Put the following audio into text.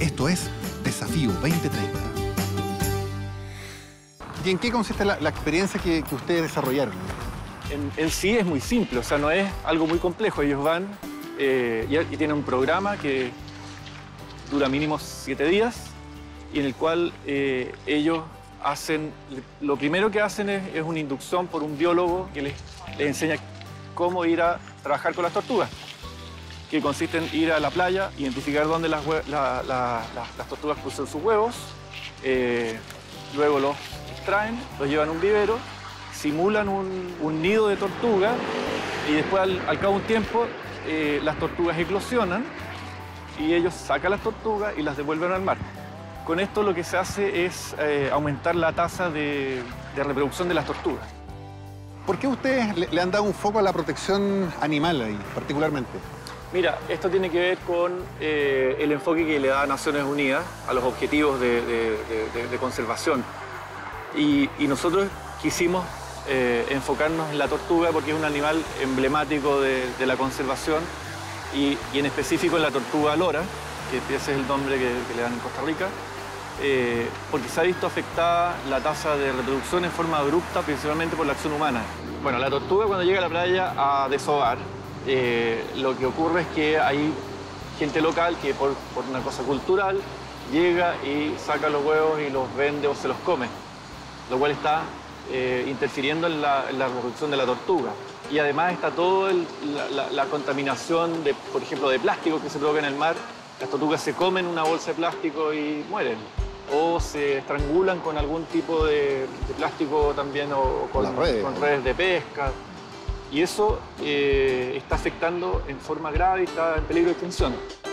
Esto es Desafío 2030. ¿Y en qué consiste la experiencia que ustedes desarrollaron? En sí es muy simple, o sea, no es algo muy complejo. Ellos van y tienen un programa que dura mínimo 7 días y en el cual ellos hacen... Lo primero que hacen es una inducción por un biólogo que les enseña cómo ir a trabajar con las tortugas, que consiste en ir a la playa, identificar dónde las tortugas cruzan sus huevos, luego los extraen, los llevan a un vivero, simulan un nido de tortuga y después, al cabo de un tiempo, las tortugas eclosionan y ellos sacan las tortugas y las devuelven al mar. Con esto lo que se hace es aumentar la tasa de reproducción de las tortugas. ¿Por qué ustedes le han dado un foco a la protección animal ahí, particularmente? Mira, esto tiene que ver con el enfoque que le da Naciones Unidas a los objetivos de conservación. Y nosotros quisimos enfocarnos en la tortuga porque es un animal emblemático de la conservación y en específico en la tortuga lora, que ese es el nombre que le dan en Costa Rica, porque se ha visto afectada la tasa de reproducción en forma abrupta, principalmente por la acción humana. Bueno, la tortuga cuando llega a la playa a desovar, lo que ocurre es que hay gente local que por una cosa cultural llega y saca los huevos y los vende o se los come, lo cual está interfiriendo en la reproducción de la tortuga. Y además está toda la contaminación, por ejemplo, de plástico que se provoca en el mar. Las tortugas se comen una bolsa de plástico y mueren, o se estrangulan con algún tipo de plástico también, o con redes de pesca. Y eso está afectando en forma grave y está en peligro de extinción.